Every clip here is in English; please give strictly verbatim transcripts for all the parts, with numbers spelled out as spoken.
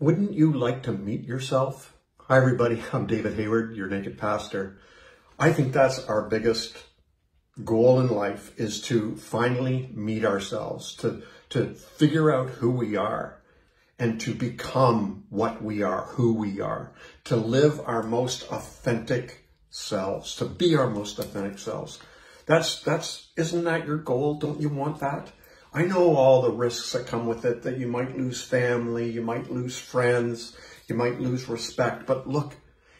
Wouldn't you like to meet yourself? Hi, everybody. I'm David Hayward, your Naked Pastor. I think that's our biggest goal in life, is to finally meet ourselves, to, to figure out who we are and to become what we are, who we are, to live our most authentic selves, to be our most authentic selves. That's, that's, isn't that your goal? Don't you want that? I know all the risks that come with it, that you might lose family, you might lose friends, you might lose respect, but look,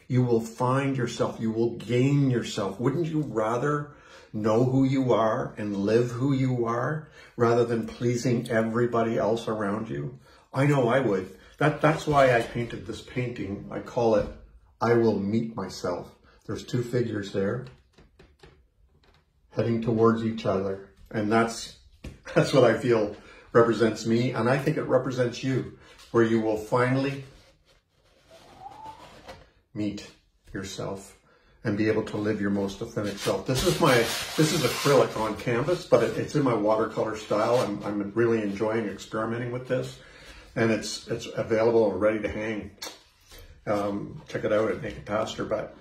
you will find yourself, you will gain yourself. Wouldn't you rather know who you are and live who you are rather than pleasing everybody else around you? I know I would. That, that's why I painted this painting. I call it, I Will Meet Myself. There's two figures there heading towards each other, and that's That's what I feel represents me, and I think it represents you, where you will finally meet yourself and be able to live your most authentic self. This is my, this is acrylic on canvas, but it, it's in my watercolor style. I'm, I'm really enjoying experimenting with this, and it's, it's available and ready to hang. Um, check it out at Naked Pastor, but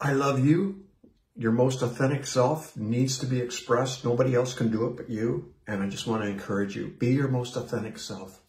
I love you. Your most authentic self needs to be expressed. Nobody else can do it but you. And I just want to encourage you, be your most authentic self.